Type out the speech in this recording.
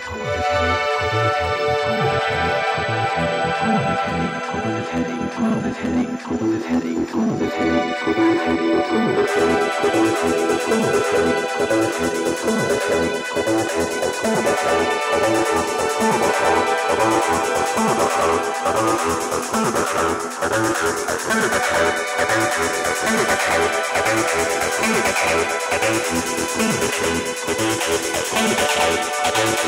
I don't